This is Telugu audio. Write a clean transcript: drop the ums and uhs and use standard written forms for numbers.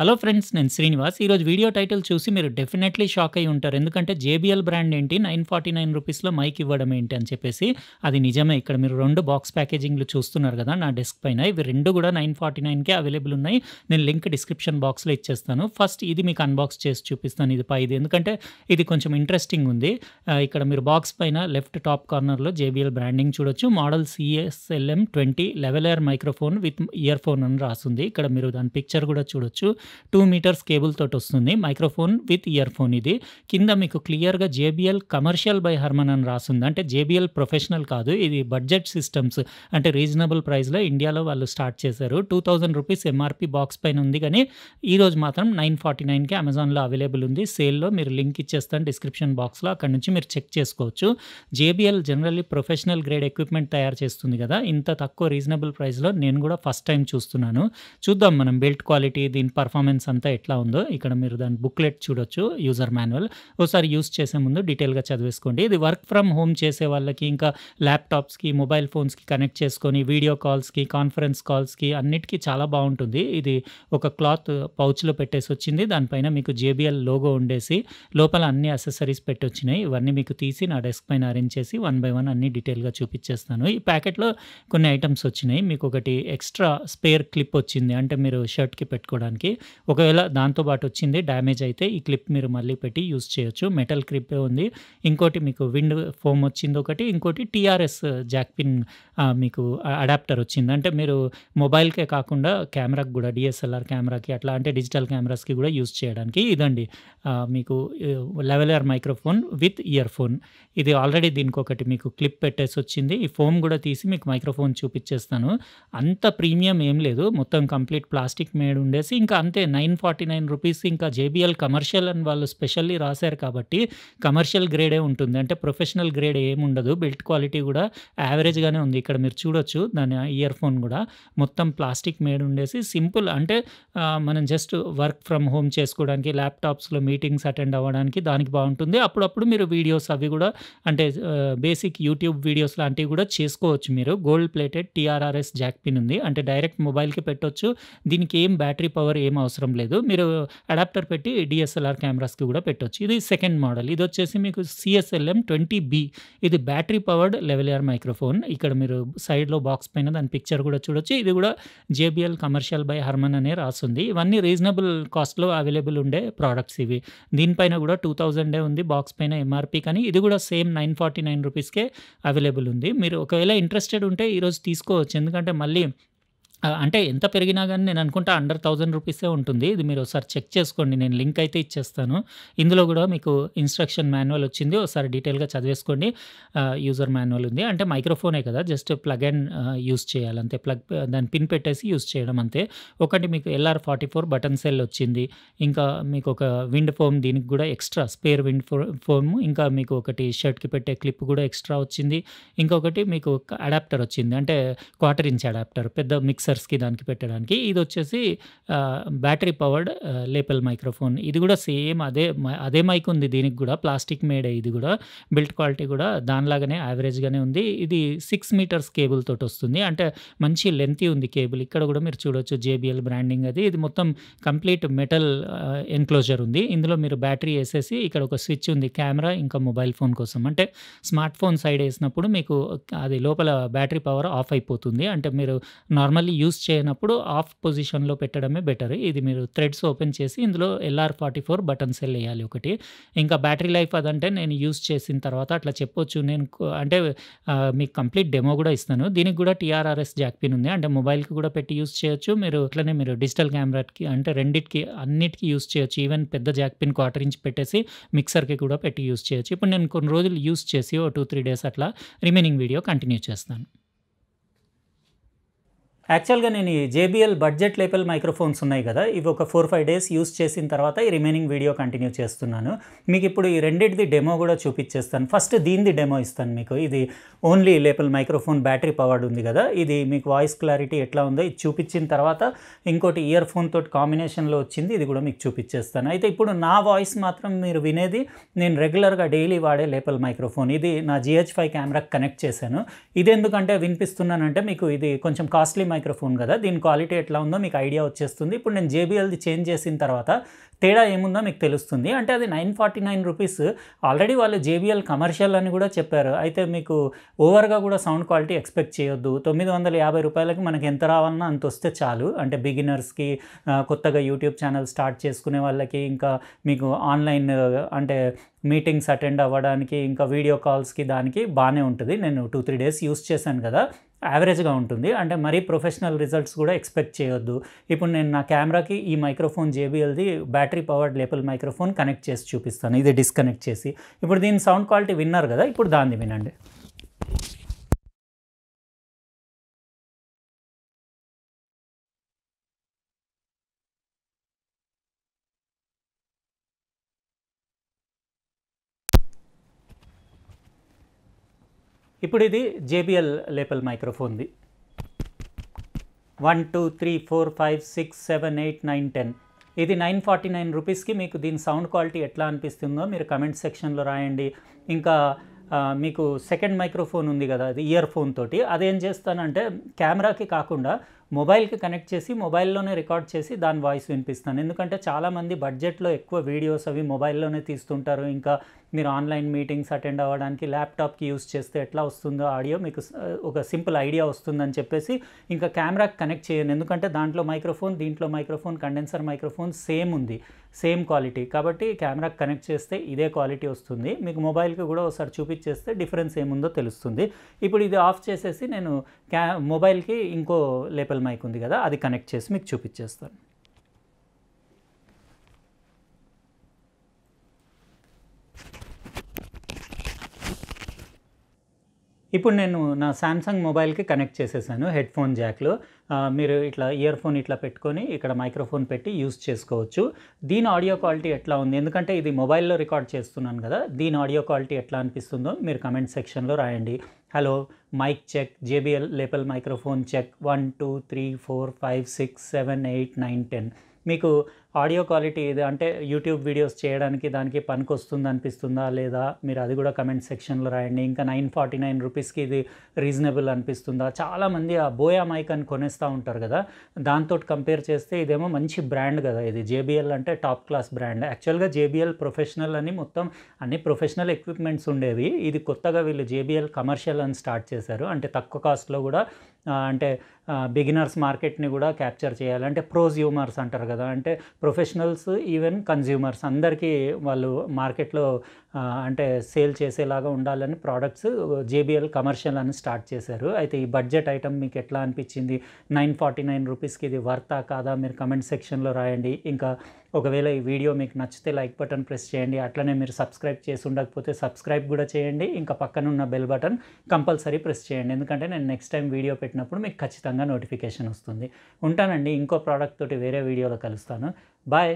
హలో ఫ్రెండ్స్, నేను శ్రీనివాస్. ఈరోజు వీడియో టైటిల్ చూసి మీరు డెఫినెట్లీ షాక్ అయి ఉంటారు. ఎందుకంటే JBL బ్రాండ్ ఏంటి 949 రూపీస్లో మైక్ ఇవ్వడం ఏంటి అని చెప్పేసి. అది నిజమే. ఇక్కడ మీరు రెండు బాక్స్ ప్యాకేజింగ్లు చూస్తున్నారు కదా నా డెస్క్ పైన. ఇవి రెండు కూడా 949కే అవైలబుల్ ఉన్నాయి. నేను లింక్ డిస్క్రిప్షన్ బాక్స్లో ఇచ్చేస్తాను. ఫస్ట్ ఇది మీకు అన్బాక్స్ చేసి చూపిస్తాను. ఇది పైది, ఎందుకంటే ఇది కొంచెం ఇంట్రెస్టింగ్ ఉంది. ఇక్కడ మీరు బాక్స్ పైన లెఫ్ట్ టాప్ కార్నర్లో JBL బ్రాండింగ్ చూడొచ్చు. Model CSLM20 level microphone with year phone అని రాస్తుంది. ఇక్కడ మీరు దాని పిక్చర్ కూడా చూడొచ్చు. 2 మీటర్స్ కేబుల్ తోటి వస్తుంది మైక్రోఫోన్ విత్ ఇయర్ ఫోన్. ఇది కింద మీకు క్లియర్గా JBL కమర్షియల్ బై హర్మన్ అని రాస్తుంది. అంటే JBL ప్రొఫెషనల్ కాదు, ఇది బడ్జెట్ సిస్టమ్స్. అంటే రీజనబుల్ ప్రైస్లో ఇండియాలో వాళ్ళు స్టార్ట్ చేశారు. 2000 రూపీస్ MRP బాక్స్ పైన ఉంది. కానీ ఈరోజు మాత్రం 949కి అమెజాన్లో అవైలబుల్ ఉంది సేల్లో. మీరు లింక్ ఇచ్చేస్తాను డిస్క్రిప్షన్ బాక్స్లో, అక్కడ నుంచి మీరు చెక్ చేసుకోవచ్చు. JBL generally professional grade equipment తయారు చేస్తుంది కదా, ఇంత తక్కువ రీజనబుల్ ప్రైస్లో నేను కూడా ఫస్ట్ టైం చూస్తున్నాను. చూద్దాం మనం బిల్డ్ క్వాలిటీ, దీని పర్ఫార్మెన్స్ అంతా ఎట్లా ఉందో. ఇక్కడ మీరు దాని బుక్లెట్ చూడొచ్చు, యూజర్ మాన్యువల్. ఒకసారి యూజ్ చేసే ముందు డీటెయిల్గా చదివేసుకోండి. ఇది వర్క్ ఫ్రమ్ హోమ్ చేసే వాళ్ళకి, ఇంకా ల్యాప్టాప్స్కి, మొబైల్ ఫోన్స్కి కనెక్ట్ చేసుకొని వీడియో కాల్స్కి, కాన్ఫరెన్స్ కాల్స్కి అన్నిటికీ చాలా బాగుంటుంది. ఇది ఒక క్లాత్ పౌచ్లో పెట్టేసి వచ్చింది. దానిపైన మీకు JBL లోగో ఉండేసి లోపల అన్ని అసెసరీస్ పెట్టొచ్చినాయి. ఇవన్నీ మీకు తీసి నా డెస్క్ పైన అరేంజ్ చేసి 1 బై 1 అన్ని డీటెయిల్గా చూపించేస్తాను. ఈ ప్యాకెట్లో కొన్ని ఐటమ్స్ వచ్చినాయి. మీకు ఒకటి ఎక్స్ట్రా స్పేర్ క్లిప్ వచ్చింది, అంటే మీరు షర్ట్కి పెట్టుకోవడానికి. ఒకవేళ దాంతోపాటు వచ్చింది డ్యామేజ్ అయితే ఈ క్లిప్ మీరు మళ్ళీ పెట్టి యూజ్ చేయొచ్చు. మెటల్ క్లిప్ ఉంది. ఇంకోటి మీకు విండ్ ఫోమ్ వచ్చింది ఒకటి. ఇంకోటి TRS జాక్ పిన్ మీకు అడాప్టర్ వచ్చింది. అంటే మీరు మొబైల్కే కాకుండా కెమెరాకి కూడా, DSLR కెమెరాకి అట్లా, అంటే డిజిటల్ కెమెరాస్కి కూడా యూజ్ చేయడానికి. ఇదండి మీకు leveller microphone with year phone. ఇది ఆల్రెడీ దీనికొకటి మీకు క్లిప్ పెట్టేసి వచ్చింది. ఈ ఫోమ్ కూడా తీసి మీకు మైక్రోఫోన్ చూపించేస్తాను. అంత ప్రీమియం ఏం లేదు, మొత్తం కంప్లీట్ ప్లాస్టిక్ మేడ్ ఉండేసి ఇంకా అంతే 949 రూపీస్. ఇంకా JBL కమర్షియల్ అని వాళ్ళు స్పెషల్లీ రాశారు కాబట్టి కమర్షియల్ గ్రేడే ఉంటుంది, అంటే ప్రొఫెషనల్ గ్రేడ్ ఏముండదు. బిల్డ్ క్వాలిటీ కూడా యావరేజ్గానే ఉంది. ఇక్కడ మీరు చూడొచ్చు దాని ఇయర్ ఫోన్ కూడా మొత్తం ప్లాస్టిక్ మేడ్ ఉండేసి సింపుల్. అంటే మనం జస్ట్ వర్క్ ఫ్రమ్ హోమ్ చేసుకోవడానికి, ల్యాప్టాప్స్లో మీటింగ్స్ అటెండ్ అవ్వడానికి దానికి బాగుంటుంది. అప్పుడప్పుడు మీరు వీడియోస్ అవి కూడా, అంటే బేసిక్ యూట్యూబ్ వీడియోస్ లాంటివి కూడా చేసుకోవచ్చు మీరు. Gold plated TRS jack pin ఉంది, అంటే డైరెక్ట్ మొబైల్కి పెట్టొచ్చు. దీనికి ఏం బ్యాటరీ పవర్ ఏం అవసరం లేదు. మీరు అడాప్టర్ పెట్టి DSLR కెమెరాస్కి కూడా పెట్టవచ్చు. ఇది సెకండ్ మోడల్. ఇది వచ్చేసి మీకు CSLM20B. ఇది బ్యాటరీ పవర్డ్ లెవెల్ మైక్రోఫోన్. ఇక్కడ మీరు సైడ్లో బాక్స్ పైన దాని పిక్చర్ కూడా చూడొచ్చు. ఇది కూడా JBL కమర్షియల్ బై హర్మన్ అనే రాస్తుంది. ఇవన్నీ రీజనబుల్ కాస్ట్లో అవైలబుల్ ఉండే ప్రోడక్ట్స్ ఇవి. దీనిపైన కూడా 2000 ఉంది బాక్స్ పైన MRP, కానీ ఇది కూడా సేమ్ 949 రూపీస్కే అవైలబుల్ ఉంది. మీరు ఒకవేళ ఇంట్రెస్టెడ్ ఉంటే ఈరోజు తీసుకోవచ్చు. ఎందుకంటే మళ్ళీ అంటే ఎంత పెరిగినా కానీ నేను అనుకుంటా అండర్ 1000 రూపీసే ఉంటుంది. ఇది మీరు ఒకసారి చెక్ చేసుకోండి, నేను లింక్ అయితే ఇచ్చేస్తాను. ఇందులో కూడా మీకు ఇన్స్ట్రక్షన్ మాన్యువల్ వచ్చింది, ఒకసారి డీటెయిల్గా చదివేసుకోండి. యూజర్ మాన్యువల్ ఉంది, అంటే మైక్రోఫోనే కదా, జస్ట్ ప్లగ్ అండ్ యూజ్ చేయాలంతే. ప్లగ్ దాన్ని పిన్ పెట్టేసి యూజ్ చేయడం అంతే. ఒకటి మీకు LR44 బటన్ సెల్ వచ్చింది. ఇంకా మీకు ఒక విండ్ ఫోమ్, దీనికి కూడా ఎక్స్ట్రా స్పేర్ విండ్ ఫోమ్. ఇంకా మీకు ఒకటి షర్ట్కి పెట్టే క్లిప్ కూడా ఎక్స్ట్రా వచ్చింది. ఇంకొకటి మీకు అడాప్టర్ వచ్చింది, అంటే 1/4 ఇంచ్ అడాప్టర్, పెద్ద మిక్సర్ దానికి పెట్టడానికి. ఇది వచ్చేసి బ్యాటరీ పవర్డ్ లేపల్ మైక్రోఫోన్. ఇది కూడా సేమ్ అదే మైక్ ఉంది. దీనికి కూడా ప్లాస్టిక్ మేడే. ఇది కూడా బిల్డ్ క్వాలిటీ కూడా దానిలాగానే యావరేజ్గానే ఉంది. ఇది 6 మీటర్స్ కేబుల్ తోటి వస్తుంది, అంటే మంచి లెంతీ ఉంది కేబుల్. ఇక్కడ కూడా మీరు చూడొచ్చు JBL బ్రాండింగ్ అది. ఇది మొత్తం కంప్లీట్ మెటల్ ఎన్క్లోజర్ ఉంది. ఇందులో మీరు బ్యాటరీ వేసేసి ఇక్కడ ఒక స్విచ్ ఉంది కెమెరా ఇంకా మొబైల్ ఫోన్ కోసం. అంటే స్మార్ట్ ఫోన్ సైడ్ వేసినప్పుడు మీకు అది లోపల బ్యాటరీ పవర్ ఆఫ్ అయిపోతుంది. అంటే మీరు నార్మల్లీ యూజ్ చేయనప్పుడు ఆఫ్ పొజిషన్లో పెట్టడమే బెటర్. ఇది మీరు థ్రెడ్స్ ఓపెన్ చేసి ఇందులో LR44 బటన్ సెల్ వేయాలి ఒకటి. ఇంకా బ్యాటరీ లైఫ్ అదంటే నేను యూజ్ చేసిన తర్వాత అట్లా చెప్పొచ్చు. నేను అంటే మీకు కంప్లీట్ డెమో కూడా ఇస్తాను. దీనికి కూడా TRS జాక్ పిన్ ఉంది, అంటే మొబైల్కి కూడా పెట్టి యూజ్ చేయొచ్చు మీరు. అట్లనే మీరు డిజిటల్ కెమెరాకి, అంటే రెండిటికి అన్నిటికీ యూజ్ చేయొచ్చు. ఈవెన్ పెద్ద జాక్ పిన్ 1/4 ఇంచ్ పెట్టేసి మిక్సర్కి కూడా పెట్టి యూజ్ చేయొచ్చు. ఇప్పుడు నేను కొన్ని రోజులు యూజ్ చేసి 2-3 డేస్ అట్లా రిమైనింగ్ వీడియో కంటిన్యూ చేస్తాను. యాక్చువల్గా నేను ఈ JBL బడ్జెట్ లేపల్ మైక్రోఫోన్స్ ఉన్నాయి కదా, ఇవి ఒక 4-5 డేస్ యూస్ చేసిన తర్వాత ఈ రిమైనింగ్ వీడియో కంటిన్యూ చేస్తున్నాను. మీకు ఇప్పుడు ఈ రెండింటిది డెమో కూడా చూపించేస్తాను. ఫస్ట్ దీనిది డెమో ఇస్తాను మీకు. ఇది only lapel microphone battery powered ఉంది కదా, ఇది మీకు వాయిస్ క్లారిటీ ఎట్లా ఉందో ఇది చూపించిన తర్వాత ఇంకోటి ఇయర్ ఫోన్ తోటి కాంబినేషన్లో వచ్చింది, ఇది కూడా మీకు చూపించేస్తాను. అయితే ఇప్పుడు నా వాయిస్ మాత్రం మీరు వినేది నేను రెగ్యులర్గా డైలీ వాడే లేపల్ మైక్రోఫోన్. ఇది నా GH5 కెమెరాకి కనెక్ట్ చేశాను. ఇది ఎందుకంటే వినిపిస్తున్నానంటే మీకు ఇది కొంచెం కాస్ట్లీ మైక్రోఫోన్ కదా, దీని క్వాలిటీ ఎట్లా ఉందో మీకు ఐడియా వచ్చేస్తుంది. ఇప్పుడు నేను JBLది చేంజ్ చేసిన తర్వాత తేడా ఏముందో మీకు తెలుస్తుంది. అంటే అది 949 రూపీస్. ఆల్రెడీ వాళ్ళు JBL కమర్షియల్ అని కూడా చెప్పారు. అయితే మీకు ఓవర్గా కూడా సౌండ్ క్వాలిటీ ఎక్స్పెక్ట్ చేయొద్దు. 950 రూపాయలకి మనకి ఎంత రావాలన్నా అంత వస్తే చాలు. అంటే బిగినర్స్కి, కొత్తగా యూట్యూబ్ ఛానల్ స్టార్ట్ చేసుకునే వాళ్ళకి, ఇంకా మీకు ఆన్లైన్ అంటే మీటింగ్స్ అటెండ్ అవ్వడానికి, ఇంకా వీడియో కాల్స్కి దానికి బాగానే ఉంటుంది. నేను 2-3 డేస్ యూస్ చేశాను కదా, యావరేజ్గా ఉంటుంది. అంటే మరీ ప్రొఫెషనల్ రిజల్ట్స్ కూడా ఎక్స్పెక్ట్ చేయొద్దు. ఇప్పుడు నేను నా కెమెరాకి ఈ మైక్రోఫోన్ JBLది battery powered lapel microphone connect చేసి చూపిస్తాను, ఇది డిస్కనెక్ట్ చేసి. ఇప్పుడు దీని సౌండ్ క్వాలిటీ విన్నారు కదా, ఇప్పుడు దాన్ని వినండి. ఇప్పుడు ఇది JBL లేపల్ మైక్రోఫోన్ది. 1 2 3 4 5 6 7 8 9 10. ఇది 949 రూపీస్కి. మీకు దీని సౌండ్ క్వాలిటీ ఎట్లా అనిపిస్తుందో మీరు కమెంట్ సెక్షన్లో రాయండి. ఇంకా మీకు సెకండ్ మైక్రోఫోన్ ఉంది కదా, అది ఇయర్ ఫోన్ తోటి, అదేం చేస్తానంటే కెమెరాకి కాకుండా మొబైల్కి కనెక్ట్ చేసి మొబైల్లోనే రికార్డ్ చేసి దాని వాయిస్ వినిపిస్తాను. ఎందుకంటే చాలామంది బడ్జెట్లో ఎక్కువ వీడియోస్ అవి మొబైల్లోనే తీస్తుంటారు. ఇంకా మీరు ఆన్లైన్ మీటింగ్స్ అటెండ్ అవ్వడానికి ల్యాప్టాప్కి యూస్ చేస్తే ఎట్లా వస్తుందో ఆడియో మీకు ఒక సింపుల్ ఐడియా వస్తుందని చెప్పేసి ఇంకా కెమెరాకి కనెక్ట్ చేయను. ఎందుకంటే దాంట్లో మైక్రోఫోన్, దీంట్లో మైక్రోఫోన్, కండెన్సర్ మైక్రోఫోన్ సేమ్ ఉంది, సేమ్ క్వాలిటీ. కాబట్టి కెమెరాకి కనెక్ట్ చేస్తే ఇదే క్వాలిటీ వస్తుంది. మీకు మొబైల్కి కూడా ఒకసారి చూపించేస్తే డిఫరెన్స్ ఏముందో తెలుస్తుంది. ఇప్పుడు ఇది ఆఫ్ చేసేసి నేను మొబైల్కి ఇంకో లేపల్ మైక్ ఉంది కదా, అది కనెక్ట్ చేసి మీకు చూపించేస్తాను. ఇప్పుడు నేను నా శాంసంగ్ మొబైల్కి కనెక్ట్ చేసేసాను హెడ్ఫోన్ జాక్లో. మీరు ఇట్లా ఇయర్ ఫోన్ ఇట్లా పెట్టుకొని ఇక్కడ మైక్రోఫోన్ పెట్టి యూస్ చేసుకోవచ్చు. దీని ఆడియో క్వాలిటీ ఎట్లా ఉంది, ఎందుకంటే ఇది మొబైల్లో రికార్డ్ చేస్తున్నాను కదా, దీని ఆడియో క్వాలిటీ ఎట్లా అనిపిస్తుందో మీరు కమెంట్ సెక్షన్లో రాయండి. Hello mic check, JBL lapel microphone check, 1 2 3 4 5 6 7 8 9 10. మీకు ఆడియో క్వాలిటీ ఇది అంటే యూట్యూబ్ వీడియోస్ చేయడానికి దానికి పనికొస్తుంది అనిపిస్తుందా లేదా మీరు అది కూడా కమెంట్ సెక్షన్లో రాయండి. ఇంకా 949 రూపీస్కి ఇది రీజనబుల్ అనిపిస్తుందా? చాలామంది ఆ బోయా మైక్ అని కొనేస్తూ ఉంటారు కదా, దాంతో కంపేర్ చేస్తే ఇదేమో మంచి బ్రాండ్ కదా, ఇది JBL అంటే టాప్ క్లాస్ బ్రాండ్. యాక్చువల్గా JBL ప్రొఫెషనల్ అని మొత్తం అన్ని ప్రొఫెషనల్ ఎక్విప్మెంట్స్ ఉండేవి. ఇది కొత్తగా వీళ్ళు JBL కమర్షియల్ అని స్టార్ట్ చేశారు. అంటే తక్కువ కాస్ట్లో కూడా, అంటే బిగినర్స్ మార్కెట్ని కూడా క్యాప్చర్ చేయాలి. అంటే ప్రోజ్యూమర్స్ అంటారు కదా, అంటే ప్రొఫెషనల్స్ ఈవెన్ కన్జ్యూమర్స్ అందరికీ వాళ్ళు మార్కెట్లో అంటే సేల్ చేసేలాగా ఉండాలని ప్రోడక్ట్స్ JBL కమర్షియల్ అని స్టార్ట్ చేశారు. అయితే ఈ బడ్జెట్ ఐటమ్ మీకు ఎట్లా అనిపించింది? 949 రూపీస్కి ఇది వర్తా కాదా మీరు కమెంట్ సెక్షన్లో రాయండి. ఇంకా ఒకవేళ ఈ వీడియో మీకు నచ్చితే లైక్ బటన్ ప్రెస్ చేయండి. అట్లనే మీరు సబ్స్క్రైబ్ చేసి ఉండకపోతే సబ్స్క్రైబ్ కూడా చేయండి. ఇంకా పక్కనున్న బెల్ బటన్ కంపల్సరీ ప్రెస్ చేయండి, ఎందుకంటే నేను నెక్స్ట్ టైం వీడియో పెట్టినప్పుడు మీకు ఖచ్చితంగా నోటిఫికేషన్ వస్తుంది. ఉంటానండి, ఇంకో ప్రోడక్ట్ తోటి వేరే వీడియోలో కలుస్తాను. బాయ్.